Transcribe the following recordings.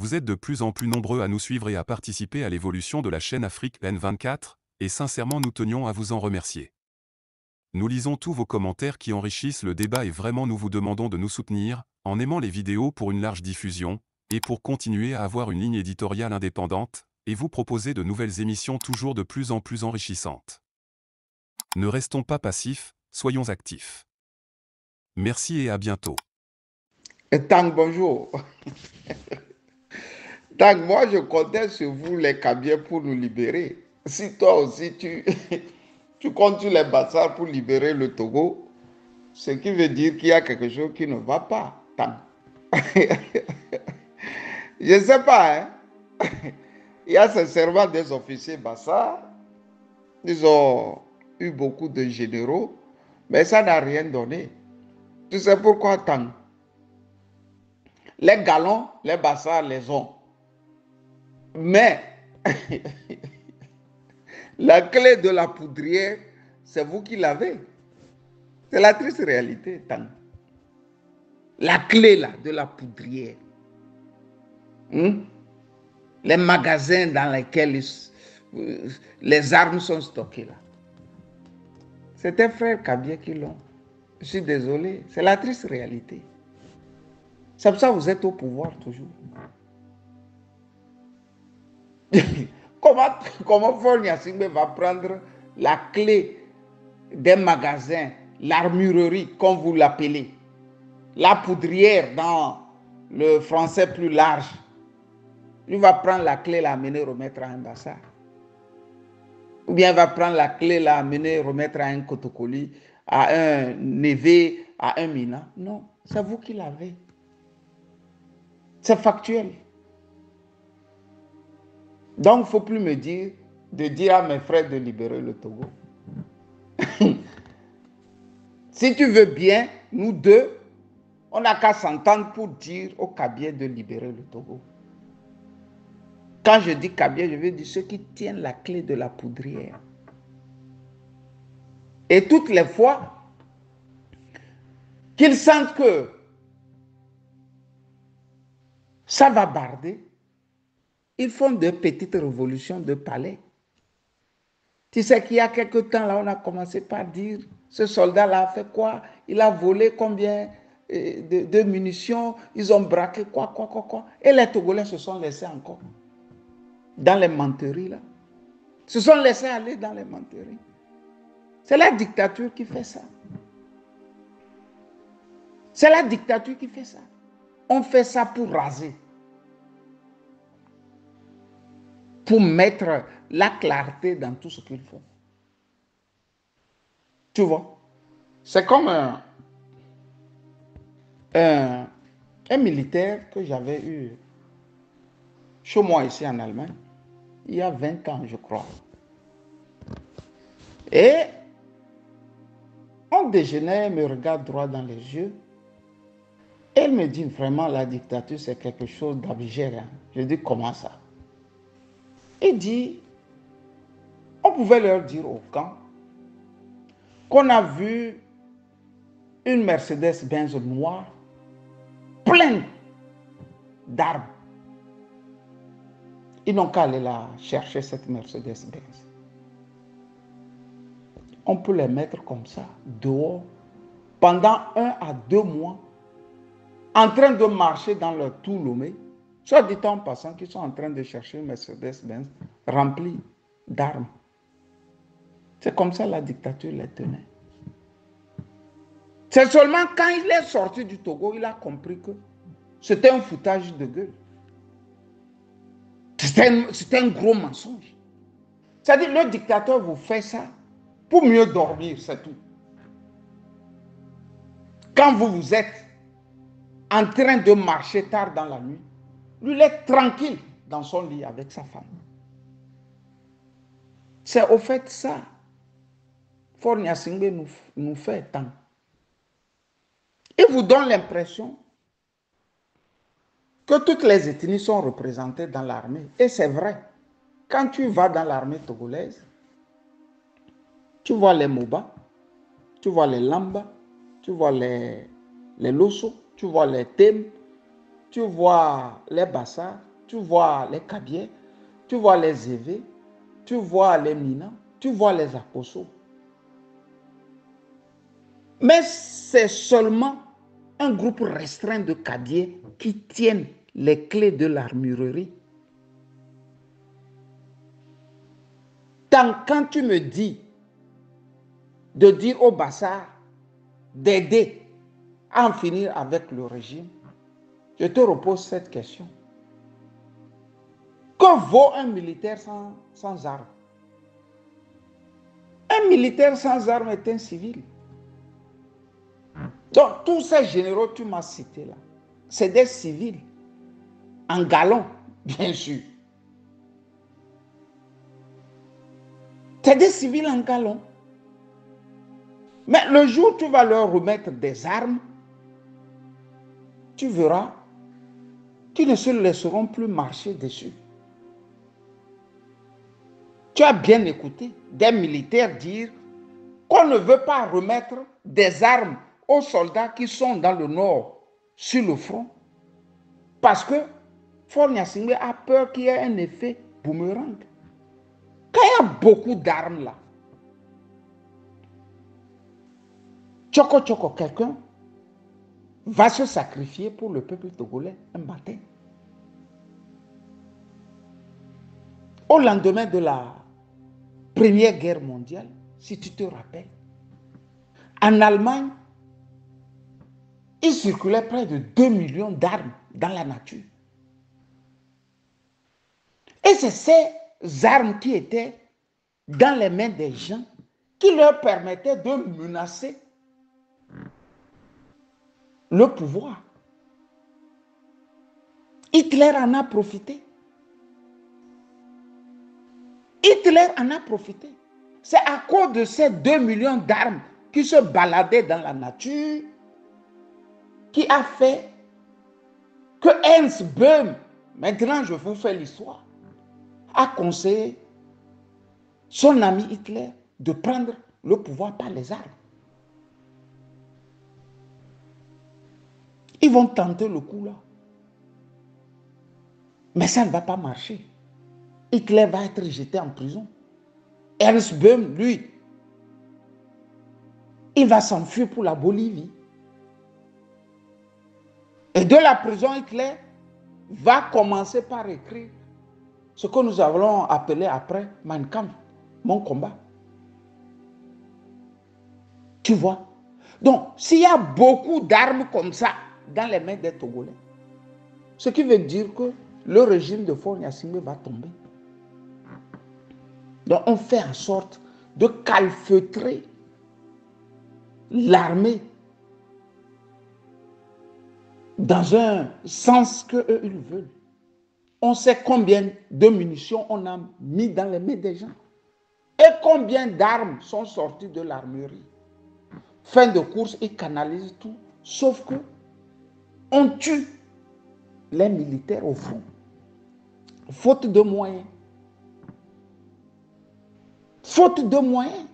Vous êtes de plus en plus nombreux à nous suivre et à participer à l'évolution de la chaîne Afrique N24, et sincèrement nous tenions à vous en remercier. Nous lisons tous vos commentaires qui enrichissent le débat et vraiment nous vous demandons de nous soutenir, en aimant les vidéos pour une large diffusion, et pour continuer à avoir une ligne éditoriale indépendante, et vous proposer de nouvelles émissions toujours de plus en plus enrichissantes. Ne restons pas passifs, soyons actifs. Merci et à bientôt. Tang, bonjour. Tang, moi je comptais sur vous les Kabyè pour nous libérer. Si toi aussi tu comptes sur les Bassar pour libérer le Togo, ce qui veut dire qu'il y a quelque chose qui ne va pas, Tang. Je ne sais pas, hein. Il y a sincèrement des officiers Bassar, ils ont eu beaucoup de généraux, mais ça n'a rien donné. Tu sais pourquoi, Tang? Les galons, les Bassars les ont. Mais la clé de la poudrière, c'est vous qui l'avez. C'est la triste réalité, Tang. La clé là, de la poudrière. Les magasins dans lesquels les armes sont stockées là. C'est tes frères Kabyè qui l'ont. Je suis désolé, c'est la triste réalité. C'est pour ça que vous êtes au pouvoir toujours. Comment Faure Gnassingbé va prendre la clé des magasins, l'armurerie, comme vous l'appelez, la poudrière dans le français plus large. Il va prendre la clé, l'amener, remettre à un Bassar. Ou bien il va prendre la clé, l'amener, remettre à un Kotokoli, à un Névé, à un Mina. Non, c'est vous qui l'avez. C'est factuel. Donc, il ne faut plus me dire, de dire à mes frères de libérer le Togo. Si tu veux bien, nous deux, on n'a qu'à s'entendre pour dire aux Kabyè de libérer le Togo. Quand je dis Kabyè, je veux dire ceux qui tiennent la clé de la poudrière. Et toutes les fois qu'ils sentent que ça va barder, ils font de petites révolutions de palais. Tu sais qu'il y a quelque temps, là, on a commencé par dire, ce soldat-là a fait quoi? Il a volé combien de munitions? Ils ont braqué quoi. Et les Togolais se sont laissés encore dans les menteries, là. Se sont laissés aller dans les menteries. C'est la dictature qui fait ça. C'est la dictature qui fait ça. On fait ça pour raser. Pour mettre la clarté dans tout ce qu'ils font. Tu vois? C'est comme un militaire que j'avais eu chez moi ici en Allemagne, il y a 20 ans, je crois. Et on déjeunait, il me regarde droit dans les yeux. Elle me dit vraiment la dictature c'est quelque chose d'abject. Hein? Je dis comment ça? Il dit, on pouvait leur dire au camp qu'on a vu une Mercedes-Benz noire pleine d'armes. Ils n'ont qu'à aller la chercher cette Mercedes-Benz. On peut les mettre comme ça dehors pendant 1 à 2 mois. En train de marcher dans leur Toulomé, soit dit en passant qu'ils sont en train de chercher une Mercedes-Benz remplie d'armes. C'est comme ça la dictature les tenait. C'est seulement quand il est sorti du Togo, il a compris que c'était un foutage de gueule. C'était un gros mensonge. C'est-à-dire le dictateur vous fait ça pour mieux dormir, c'est tout. Quand vous êtes en train de marcher tard dans la nuit, lui il est tranquille dans son lit avec sa femme. C'est au fait ça. Faure Gnassingbé nous fait tant. Il vous donne l'impression que toutes les ethnies sont représentées dans l'armée. Et c'est vrai. Quand tu vas dans l'armée togolaise, tu vois les Moba, tu vois les Lamba, tu vois les Losso, tu vois les Thèmes, tu vois les Bassars, tu vois les Kabyè, tu vois les Évés, tu vois les Minans, tu vois les Akosso. Mais c'est seulement un groupe restreint de Kabyè qui tiennent les clés de l'armurerie. Quand tu me dis de dire au Bassar d'aider à en finir avec le régime, je te repose cette question. Que vaut un militaire sans armes? Un militaire sans armes est un civil. Donc tous ces généraux que tu m'as cités là, c'est des civils, en galon, bien sûr. C'est des civils en galon. Mais le jour où tu vas leur remettre des armes, tu verras qu'ils ne se laisseront plus marcher dessus. Tu as bien écouté des militaires dire qu'on ne veut pas remettre des armes aux soldats qui sont dans le nord, sur le front, parce que Faure Gnassingbé a peur qu'il y ait un effet boomerang. Quand il y a beaucoup d'armes là, tchoko tchoko, quelqu'un va se sacrifier pour le peuple togolais un matin. Au lendemain de la Première Guerre mondiale, si tu te rappelles, en Allemagne, il circulait près de 2 millions d'armes dans la nature. Et c'est ces armes qui étaient dans les mains des gens qui leur permettaient de menacer le pouvoir. Hitler en a profité. Hitler en a profité. C'est à cause de ces 2 millions d'armes qui se baladaient dans la nature qui a fait que Ernst Böhm, maintenant je vous fais l'histoire, a conseillé son ami Hitler de prendre le pouvoir par les armes. Ils vont tenter le coup là. Mais ça ne va pas marcher. Hitler va être jeté en prison. Ernst Böhm, lui, il va s'enfuir pour la Bolivie. Et de la prison, Hitler va commencer par écrire ce que nous allons appeler après Mein Kampf, mon combat. Tu vois? Donc, s'il y a beaucoup d'armes comme ça dans les mains des Togolais, ce qui veut dire que le régime de Faure Gnassingbé va tomber. Donc, on fait en sorte de calfeutrer l'armée dans un sens qu'eux, ils veulent. On sait combien de munitions on a mis dans les mains des gens. Et combien d'armes sont sorties de l'armurerie. Fin de course, ils canalisent tout. Sauf que on tue les militaires au front. Faute de moyens. Faute de moyens.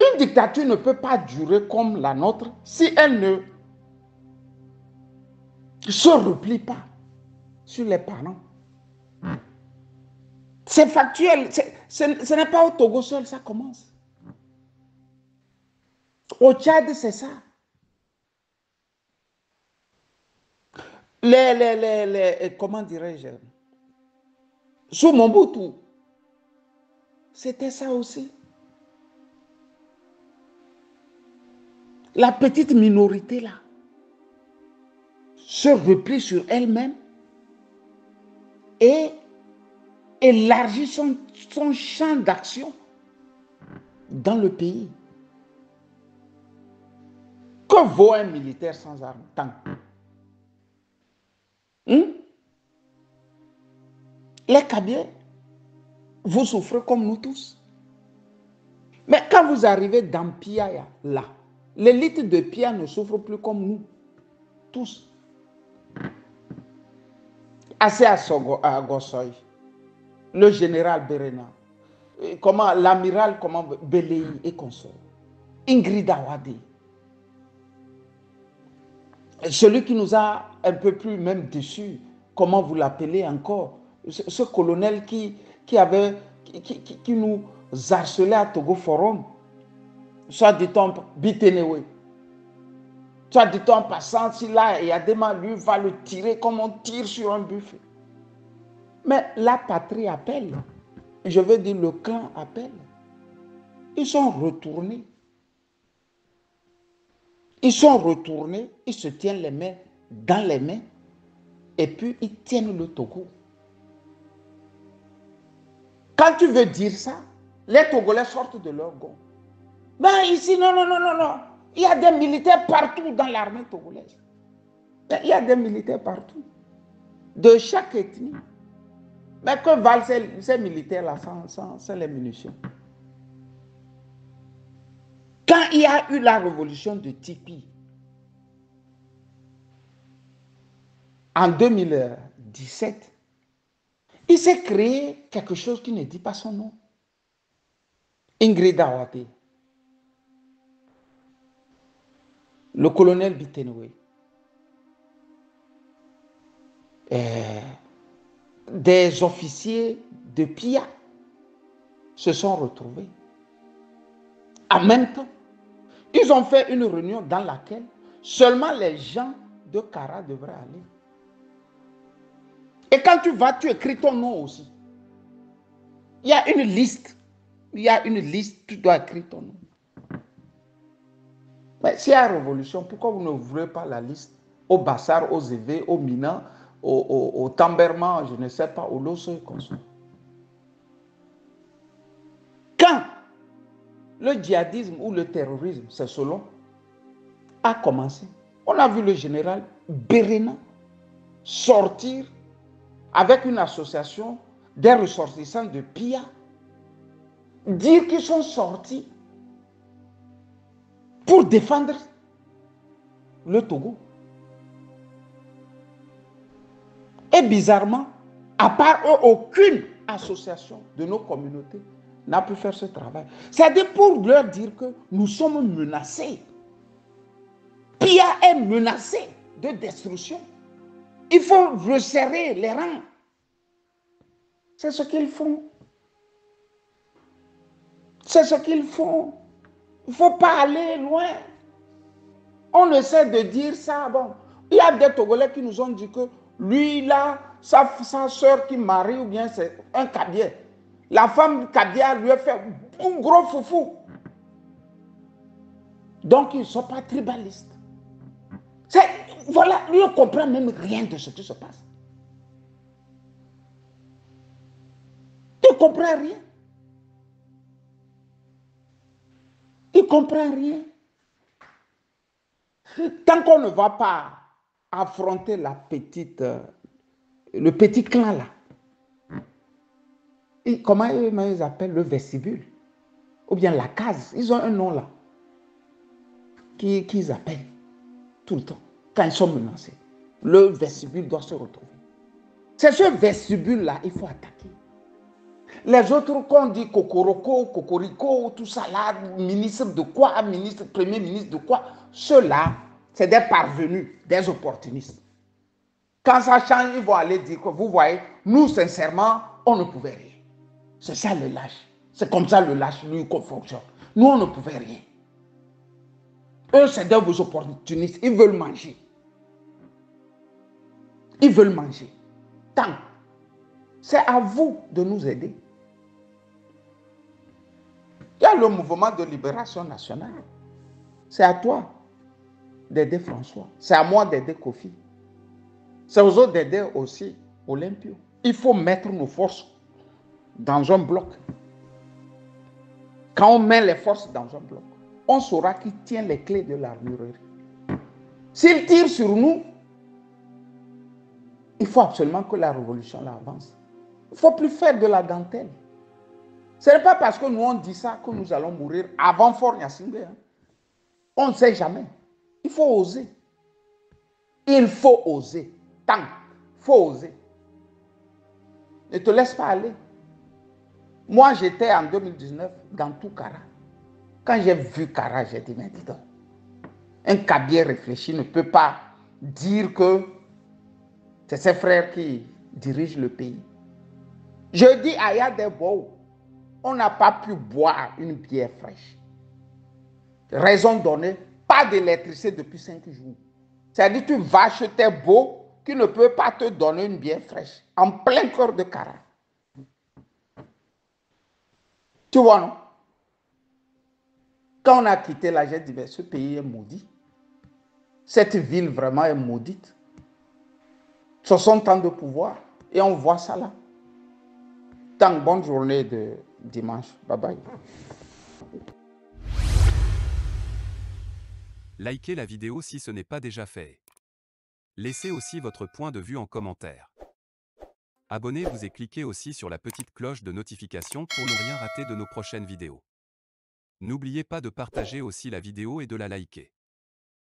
Une dictature ne peut pas durer comme la nôtre si elle ne se replie pas sur les parents. C'est factuel. Ce n'est pas au Togo seul, ça commence. Au Tchad, c'est ça. Comment dirais-je? Sous Mobutu, c'était ça aussi. La petite minorité là se replie sur elle-même et élargit son champ d'action dans le pays. Que vaut un militaire sans armes? Tant. Les Kabyè, vous souffrez comme nous tous. Mais quand vous arrivez dans Piaya, là, l'élite de Piaya ne souffre plus comme nous tous. Assez à Gossoy, le général Berena, l'amiral Belley et consort, Ingrid Awadi, celui qui nous a un peu plus même déçus comment vous l'appelez encore, ce colonel qui nous harcelait à Togo Forum, soit dit-on Bitenewe. Soit dit-on en passant, si là, il y a des mains, lui va le tirer comme on tire sur un buffet. Mais la patrie appelle. Je veux dire, le clan appelle. Ils sont retournés. Ils sont retournés, ils se tiennent les mains dans les mains et puis ils tiennent le Togo. Quand tu veux dire ça, les Togolais sortent de leur gond. Ben ici, non. Il y a des militaires partout dans l'armée togolaise. Il y a des militaires partout, de chaque ethnie. Mais que valent ces militaires-là sans les munitions? Quand il y a eu la révolution de Tipeee, en 2017, il s'est créé quelque chose qui ne dit pas son nom. Ingrid Awate, le colonel Bitenewe, des officiers de PIA se sont retrouvés. En même temps, ils ont fait une réunion dans laquelle seulement les gens de Kara devraient aller. Et quand tu vas, tu écris ton nom aussi. Il y a une liste. Il y a une liste, tu dois écrire ton nom. Mais s'il y a révolution, pourquoi vous n'ouvrez pas la liste au Bassar, aux Évés, au Mina, au Tamberman, je ne sais pas, au Losso et Conso? Quand le djihadisme ou le terrorisme, c'est selon, a commencé, on a vu le général Berena sortir avec une association des ressortissants de PIA, dire qu'ils sont sortis pour défendre le Togo. Et bizarrement, à part eux, aucune association de nos communautés n'a pu faire ce travail. C'est-à-dire pour leur dire que nous sommes menacés. PIA est menacé de destruction. Il faut resserrer les rangs. C'est ce qu'ils font. C'est ce qu'ils font. Il ne faut pas aller loin. On essaie de dire ça. Bon, il y a des Togolais qui nous ont dit que lui, là, sa soeur qui marie, ou bien c'est un Kabyè. La femme Kabyè lui a fait un gros foufou. Donc, ils ne sont pas tribalistes. Voilà, lui ne comprend même rien de ce qui se passe. Il ne comprend rien. Il ne comprend rien. Tant qu'on ne va pas affronter le petit clan là, et comment ils appellent le vestibule, ou bien la case, ils ont un nom là, qu'ils appellent tout le temps, quand ils sont menacés. Le vestibule doit se retrouver. C'est ce vestibule là, il faut attaquer. Les autres qu'on dit Kokoroko, Kokoriko, tout ça là, ministre de quoi, ministre, premier ministre de quoi, ceux-là, c'est des parvenus, des opportunistes. Quand ça change, ils vont aller dire que vous voyez, nous sincèrement, on ne pouvait rien. C'est ça le lâche. C'est comme ça le lâche, lui, qu'on fonctionne. Nous, on ne pouvait rien. Eux, c'est des opportunistes. Ils veulent manger. Ils veulent manger. Tant. C'est à vous de nous aider. Il y a le mouvement de libération nationale. C'est à toi d'aider François. C'est à moi d'aider Kofi. C'est aux autres d'aider aussi Olympio. Il faut mettre nos forces dans un bloc. Quand on met les forces dans un bloc, on saura qui tient les clés de l'armurerie. S'il tire sur nous, il faut absolument que la révolution avance. Il ne faut plus faire de la dentelle. Ce n'est pas parce que nous on dit ça que nous allons mourir avant Faure Gnassingbé. On ne sait jamais. Il faut oser. Il faut oser. Tant. Il faut oser. Ne te laisse pas aller. Moi, j'étais en 2019 dans tout Kara. Quand j'ai vu Kara, j'ai dit, mais dis donc, un Kabyè réfléchi ne peut pas dire que C'est ses frères qui dirigent le pays. Je dis à Yadebo, on n'a pas pu boire une bière fraîche. Raison donnée, pas d'électricité depuis 5 jours. C'est-à-dire tu vas acheter beau qui ne peut pas te donner une bière fraîche en plein corps de carafe. Tu vois, non? Quand on a quitté la GED, ben, ce pays est maudit. Cette ville vraiment est maudite. 60 ans de pouvoir et on voit ça là. Donc, bonne journée de dimanche. Bye bye. Likez la vidéo si ce n'est pas déjà fait. Laissez aussi votre point de vue en commentaire. Abonnez-vous et cliquez aussi sur la petite cloche de notification pour ne rien rater de nos prochaines vidéos. N'oubliez pas de partager aussi la vidéo et de la liker.